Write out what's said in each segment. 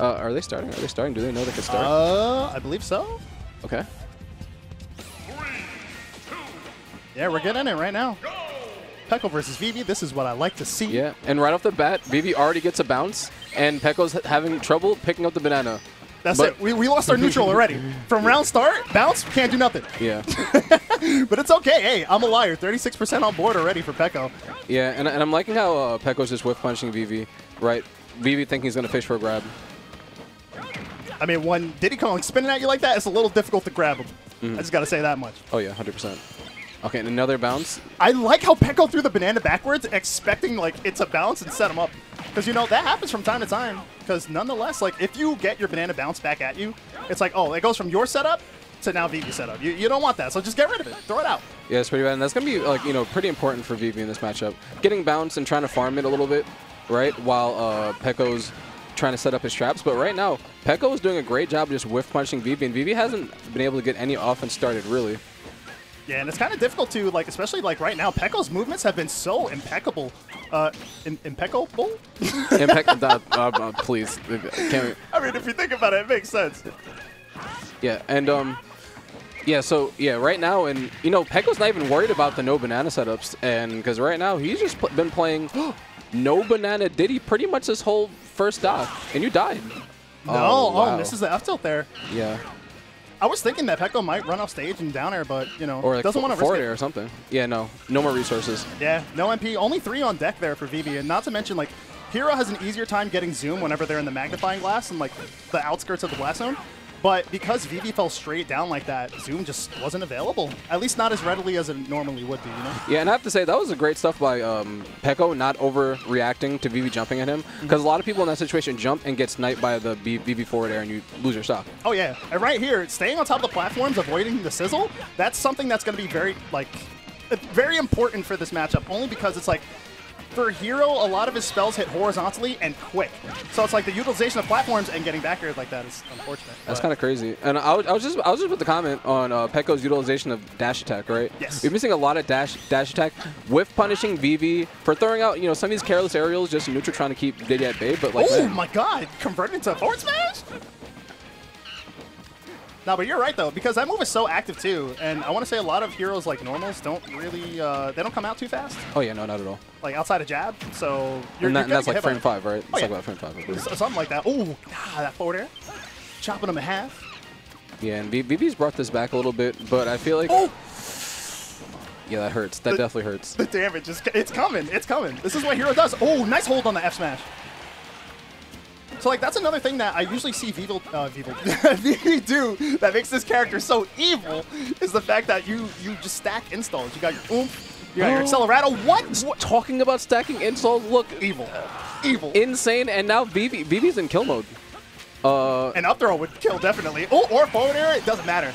Are they starting? Do they know they can start? I believe so. Okay. 3, 2, yeah, we're getting it right now. Go! Peco versus Vivi. This is what I like to see. Yeah, and right off the bat, Vivi already gets a bounce, and Peco's having trouble picking up the banana. That's it. We lost our neutral already. From round start, bounce, can't do nothing. Yeah. But it's okay. Hey, I'm a liar. 36% on board already for Peco. Yeah, and I'm liking how Peco's just whiff punching Vivi. Right. Vivi thinking he's going to fish for a grab. I mean, when Diddy Kong spinning at you like that, it's a little difficult to grab him. Mm-hmm. I just got to say that much. Oh, yeah, 100%. Okay, and another bounce. I like how Peco threw the banana backwards, expecting, like, it's a bounce and set him up. Because, you know, that happens from time to time. Because, nonetheless, like, if you get your banana bounce back at you, it's like, oh, it goes from your setup to now Vivi's setup. You don't want that, so just get rid of it. Throw it out. Yeah, it's pretty bad. And that's going to be, like, you know, pretty important for Vivi in this matchup. Getting bounced and trying to farm it a little bit, right, while Peco's trying to set up his traps. But right now, Peco is doing a great job just whiff punching Vivi, and Vivi hasn't been able to get any offense started, really. Yeah, and it's kind of difficult to, like, especially, like, right now, Peco's movements have been so impeccable. Impeccable? Please. Can't we? I mean, if you think about it, it makes sense. Yeah, and, yeah, so, yeah, right now, and, you know, Peco's not even worried about the no banana setups, and because right now, he's just been playing no banana Diddy pretty much this whole first dock, and you died. No, oh, wow. Oh, misses the F tilt there. Yeah. I was thinking that Peco might run off stage and down air, but, you know, or like doesn't want to risk it. Air or something. Yeah, no. No more resources. Yeah, no MP. Only 3 on deck there for Vivi. And not to mention, like, Hero has an easier time getting zoom whenever they're in the magnifying glass and, like, the outskirts of the blast zone. But because Vivi fell straight down like that, zoom just wasn't available. At least not as readily as it normally would be, you know? Yeah, and I have to say, that was a great stuff by Peco, not overreacting to Vivi jumping at him. Because a lot of people in that situation jump and get sniped by the Vivi forward air and you lose your stock. Oh, yeah. And right here, staying on top of the platforms, avoiding the sizzle, that's something that's going to be very, like, very important for this matchup. Only because it's like, for Hero, a lot of his spells hit horizontally and quick. So it's like the utilization of platforms and getting back aired like that is unfortunate. That's kind of crazy. And I was just with the comment on Peco's utilization of dash attack, right? Yes. We're missing a lot of dash attack, whip punishing Vivi for throwing out, you know, some of these careless aerials just in neutral trying to keep Diddy at bay. But like, oh my God, converted into forward smash? No, but you're right though, because that move is so active too, and I want to say a lot of heroes like normals don't really, they don't come out too fast. Oh yeah, no, not at all. Like outside of jab, so you're not. And that's like frame 5, right? Oh, it's yeah. Like about frame 5. I so, something like that. Ooh, that forward air, chopping him in half. Yeah, and BB's brought this back a little bit, but I feel like. Oh. Yeah, that hurts. That definitely hurts. The damage is—it's coming. It's coming. This is what Hero does. Oh, nice hold on the F smash. So, like, that's another thing that I usually see Vivi do that makes this character so evil is the fact that you just stack installs. You got your oomph, you got your accelerado. What? Talking about stacking installs, look. Evil. Evil. Insane, and now Vivi's in kill mode. An up throw would kill, definitely. Oh, or forward air, it doesn't matter.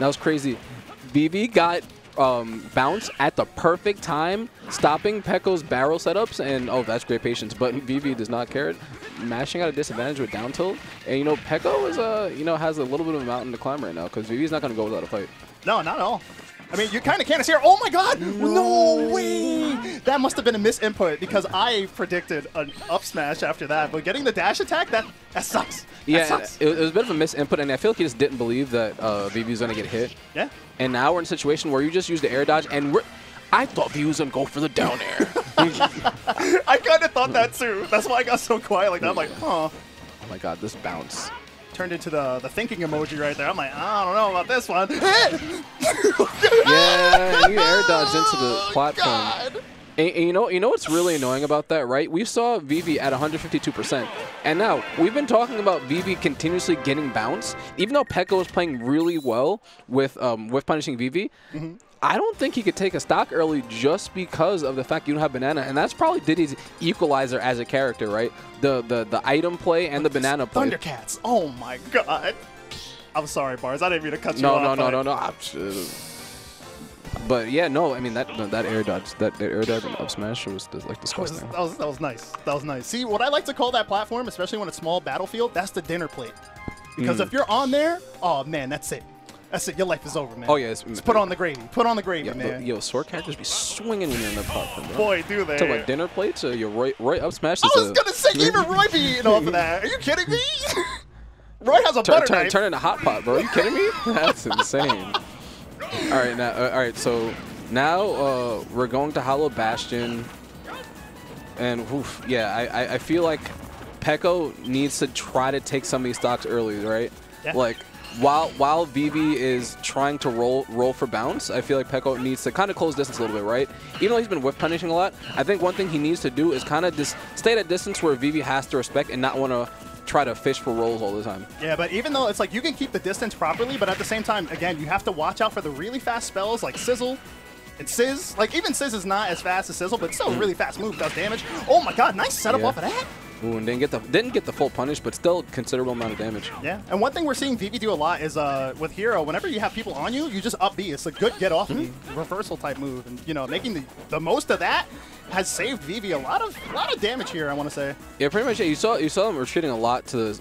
That was crazy. Vivi got bounce at the perfect time, stopping Peco's barrel setups, and oh, that's great patience, but Vivi does not care. Mashing out a disadvantage with down tilt, and you know, Peco is you know, has a little bit of a mountain to climb right now because Vivi's not going to go without a fight. No, not at all. I mean, you kind of can't see her. Oh my God! No way! That must have been a misinput because I predicted an up smash after that, but getting the dash attack, that sucks. Yeah, that sucks. It was a bit of a misinput, and I feel like he just didn't believe that Vivi was going to get hit. Yeah. And now we're in a situation where you just use the air dodge, and I thought Vivi was going to go for the down air. I kind of thought that too. That's why I got so quiet like that. I'm like, huh. Oh my God, this bounce. Turned into the thinking emoji right there. I'm like, I don't know about this one. Yeah, you air dodged into the platform. God. And you know what's really annoying about that, right? We saw Vivi at 152%, and now we've been talking about Vivi continuously getting bounced, even though Peco is playing really well with punishing Vivi. Mm-hmm. I don't think he could take a stock early just because of the fact you don't have banana, and that's probably Diddy's equalizer as a character, right? The item play and the banana play. Thundercats! Oh my God! I'm sorry, Bars. I didn't mean to cut you off. No. But yeah, no, I mean that air dodge, and up smash was just, like, disgusting. That was nice. That was nice. See, what I like to call that platform, especially when it's small battlefield, that's the dinner plate. Because if you're on there, oh man, that's it. That's it. Your life is over, man. Oh, yeah. Just put on the gravy. Put on the gravy, man. Yo, sword characters be swinging when you're in the popcorn, bro. Boy, do they. So, like, dinner plates or your Roy up smash? I was going to say, even Roy be eating off of that. Are you kidding me? Roy has a butter knife. Turn into Hot Pot, bro. Are you kidding me? That's insane. All right, so now we're going to Hollow Bastion. And, oof, yeah, I feel like Peco needs to try to take some of these stocks early, right? Yeah. Like, while Vivi is trying to roll for bounce, I feel like Peco needs to kind of close distance a little bit, right? Even though he's been whiff punishing a lot, I think one thing he needs to do is kind of just stay at a distance where Vivi has to respect and not want to try to fish for rolls all the time. Yeah, but even though it's like you can keep the distance properly, but at the same time, again, you have to watch out for the really fast spells like Sizzle and Sizz. Like, even Sizz is not as fast as Sizzle, but still a really fast move, does damage. Oh my god, nice setup off of that. Ooh, and didn't get the full punish, but still considerable amount of damage. Yeah, and one thing we're seeing Vivi do a lot is with Hero, whenever you have people on you, you just up B. It's a good get off reversal type move, and you know, making the most of that has saved Vivi a lot of damage here, I want to say. Yeah, pretty much. Yeah, you saw them retreating a lot to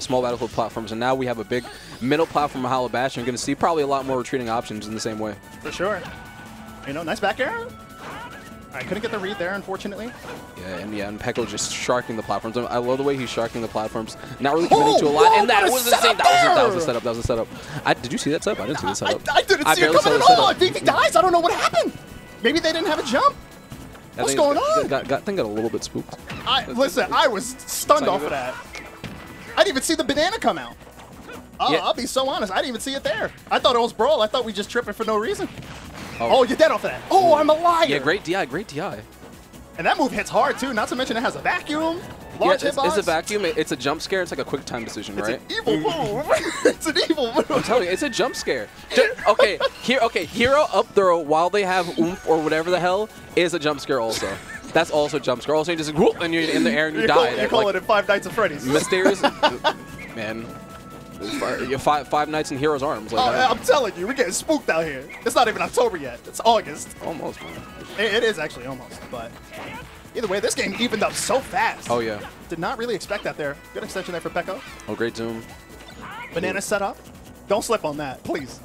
small battlefield platforms, and now we have a big middle platform of Hollow Bastion. You're going to see probably a lot more retreating options in the same way. For sure. You know, nice back air. I couldn't get the read there, unfortunately. Yeah, and Peco just sharking the platforms. I love the way he's sharking the platforms. Not really committing to a lot, and that was insane. That was a setup. Did you see that setup? I didn't see the setup. I didn't see it coming at all. Vivi dies. I don't know what happened. Maybe they didn't have a jump. What's going on? That thing got a little bit spooked. Listen, I was stunned off of that. I didn't even see the banana come out. I'll be so honest. I didn't even see it there. I thought it was Brawl. I thought we just tripping for no reason. Oh, you're dead off of that. Oh, I'm a liar. Yeah, great DI, great DI. And that move hits hard, too. Not to mention it has a vacuum. Large hitbox. It's a vacuum. It's a jump scare. It's like a quick time decision, right? It's an evil move. It's an evil move. I'm telling you, it's a jump scare. Okay, Hero up throw while they have oomph or whatever the hell is a jump scare also. That's also a jump scare. Also, you just whoop, and you're in the air and you die. You call it Five Nights at Freddy's. Mysterious. Man. Five Nights in Hero's arms. Like, I'm telling you, we're getting spooked out here. It's not even October yet. It's August. Almost, man. It is actually almost, but either way, this game evened up so fast. Oh, yeah. Did not really expect that there. Good extension there for Peco. Oh, great zoom. Banana setup. Don't slip on that, please.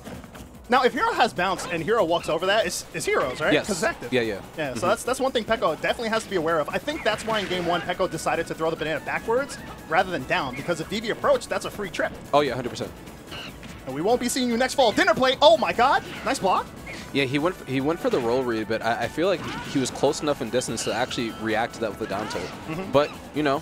Now, if Hero has bounce and Hero walks over that, it's Hero's, right? Yes. Because it's active. Yeah, so that's one thing Peco definitely has to be aware of. I think that's why in Game 1, Peco decided to throw the banana backwards rather than down, because if Vivi approached, that's a free trip. Oh, yeah, 100%. And we won't be seeing you next fall. Dinner plate. Oh, my God. Nice block. Yeah, he went for the roll read, but I feel like he was close enough in distance to actually react to that with a down tilt. But, you know,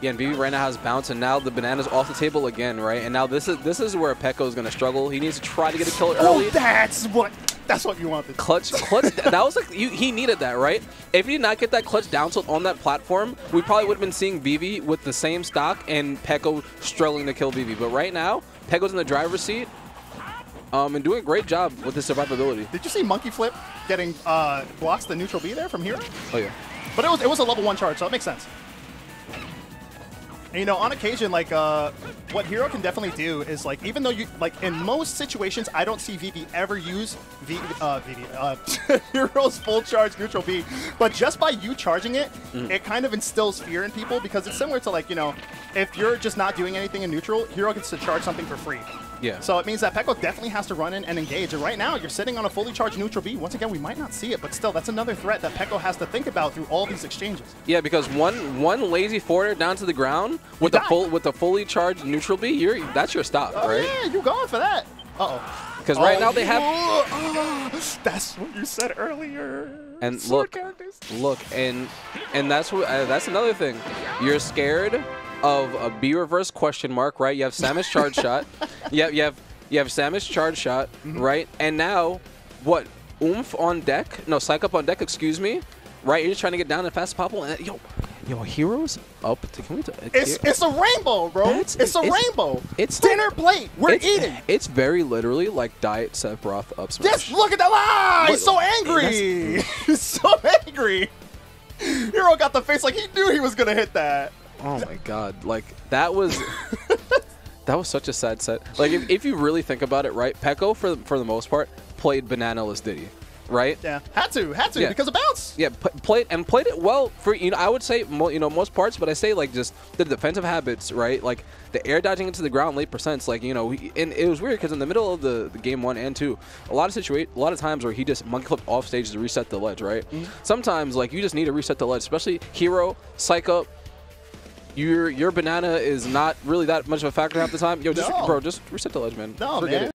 yeah, and Vivi right now has bounce, and now the banana's off the table again, right? And now this is where Peco is going to struggle. He needs to try to get a kill early. Oh, that's what you wanted. Clutch. That was like he needed that, right? If he did not get that clutch down tilt on that platform, we probably would have been seeing Vivi with the same stock and Peco struggling to kill Vivi. But right now, Peco's in the driver's seat, and doing a great job with his survivability. Did you see Monkey Flip getting blocks the neutral B there from Hero? Oh yeah. But it was a level 1 charge, so it makes sense. And, you know, on occasion, like, what Hero can definitely do is, like, even though you, like, in most situations, I don't see Vivi ever use Hero's full charge neutral B, but just by you charging it, it kind of instills fear in people, because it's similar to, like, you know, if you're just not doing anything in neutral, Hero gets to charge something for free. Yeah. So it means that Peco definitely has to run in and engage. And right now, you're sitting on a fully charged neutral B. Once again, we might not see it, but still, that's another threat that Peco has to think about through all these exchanges. Yeah, because one lazy forwarder down to the ground with a fully charged neutral B, that's your stop, right? Yeah, you're going for that. Uh-oh. Because right now they have... that's what you said earlier. And look, and that's what that's another thing. You're scared of a B reverse question mark, right? You have Samus charge shot. You have Samus charge shot, right? And now, what? Oomph on deck? No, Psych Up on deck. Excuse me, right? You're just trying to get down as fast as possible. And yo, Hero's up. It's a rainbow, bro. It's a rainbow. It's dinner plate. We're eating. It's very literally like diet Seth broth up smash. Just look at that! Ah, he's so angry. He's so angry. Hero got the face like he knew he was gonna hit that. Oh my God! Like that was, that was such a sad set. Like if you really think about it, right? Peco for the most part played banana-less Diddy, right? Yeah, had to yeah. because of bounce. Yeah, played it well for I would say most parts, but I say like just the defensive habits, right? Like the air dodging into the ground late percents, like and it was weird because in the middle of the game 1 and 2, a lot of times where he just monkey flipped off stage to reset the ledge, right? Mm-hmm. Sometimes like you just need to reset the ledge, especially Hero, Psych Up. Your banana is not really that much of a factor half the time. Yo, just bro, just reset the ledge, man. No, forget it.